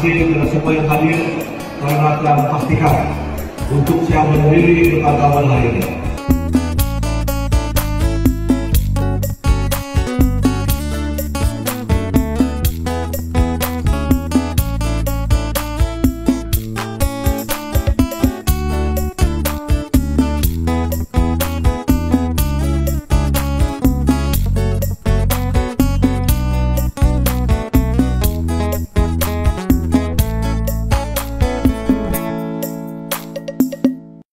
kasih kepada semua yang hadir, karena telah pastikan untuk siap berdiri berkata lain.